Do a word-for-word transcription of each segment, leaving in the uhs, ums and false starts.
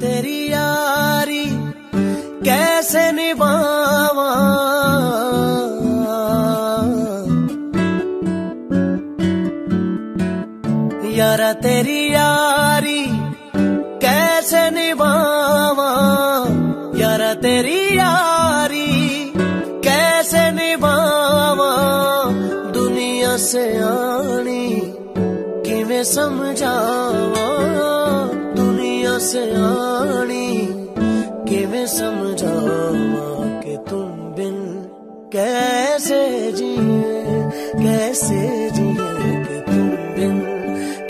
तेरी यारी कैसे निभावा, यारा तेरी यारी कैसे निभावा, यारा तेरी यारी कैसे निभावा, दुनिया से आनी किवें समझावा, दुनिया से आनी किवें समझावा कि तुम बिन कैसे जिए, कैसे जिए कि तुम बिन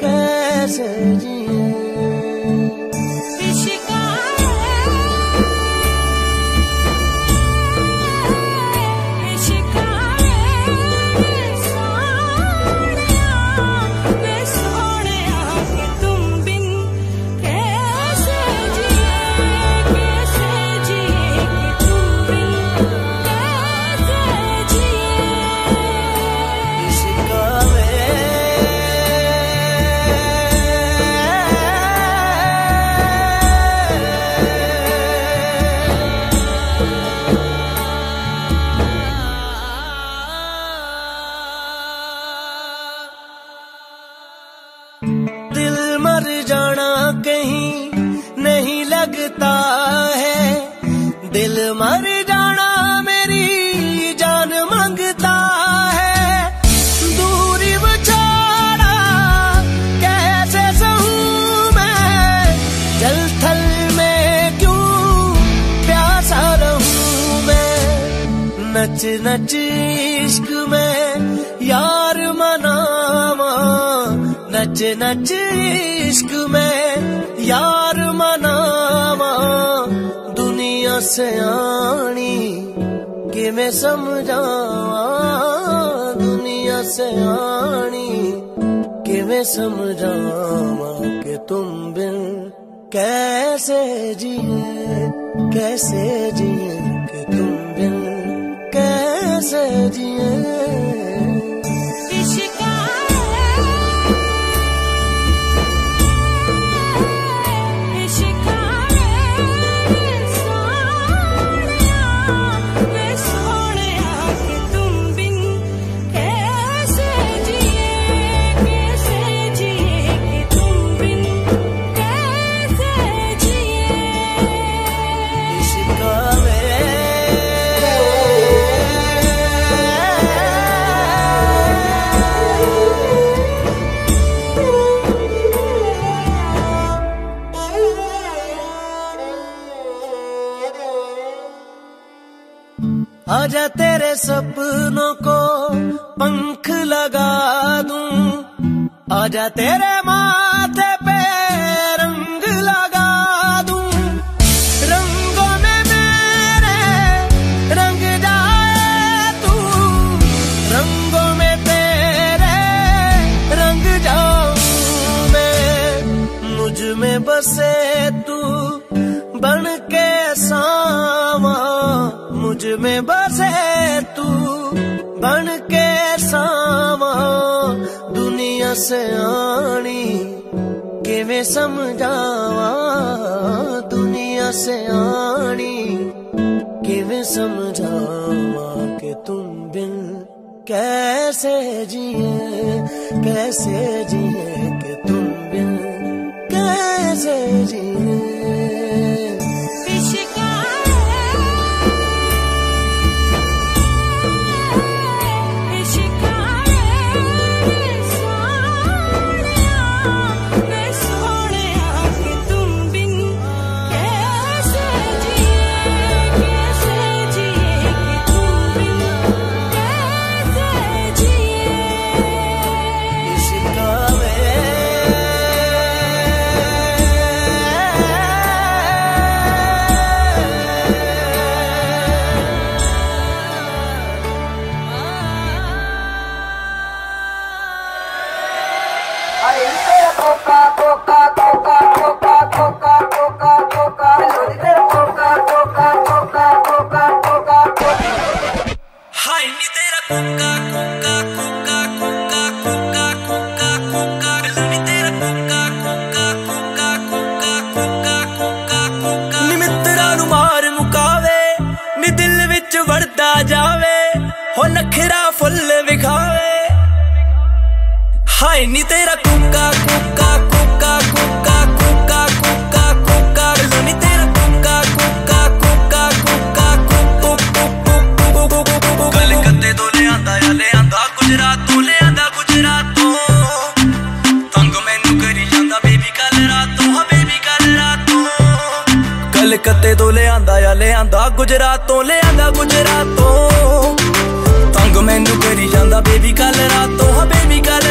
कैसे जिए। लगता है दिल मर जाना, मेरी जान मांगता है, दूरी बचाना कैसे सहूं मैं, जल थल में क्यों प्यासा रहूं मैं, नच नच इश्क में यार मनावा, नच नच इश्क में यार मनावा, दुनिया से आनी कि मैं समझावा, दुनिया से आनी कि मैं समझावा कि तुम बिन कैसे जिए, कैसे जिए कि तुम बिन कैसे जिए। आजा तेरे सपनों को पंख लगा दूं, आजा तेरे माथे पे रंग लगा दूं, रंगों में मेरे रंग जाए तू, रंगों में तेरे रंग जाऊं मैं, मुझ में बसे तू बन के सावा, मुझ में बसे तू बन के सावा, दुनिया से आनी कि मैं समझावा, दुनिया से आनी कि मैं समझावा कि तुम बिन कैसे जिए, कैसे जिए कि तुम बिन कैसे जिए। Yeah. मैं नी तेरा कुका कुका कुका कुका कुका कुका कुका नी तेरा कुका कुका कुका कुका कुका कलकत्ते तो ले आंदा या ले आंदा गुजरात तो ले आंदा गुजरात तो तंग मैनू करी जांदा बेबी कल रातों हां बेबी कल रातों कलकत्ते तो ले आंदा या ले आंदा गुजरात तो ले आंदा गुजरात तो तंग मैनू करी जांदा बेबी कल रातों हां बेबी कल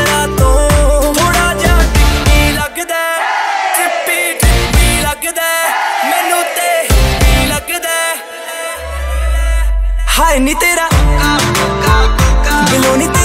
हाय नी तेरा बिलो नी तेरा।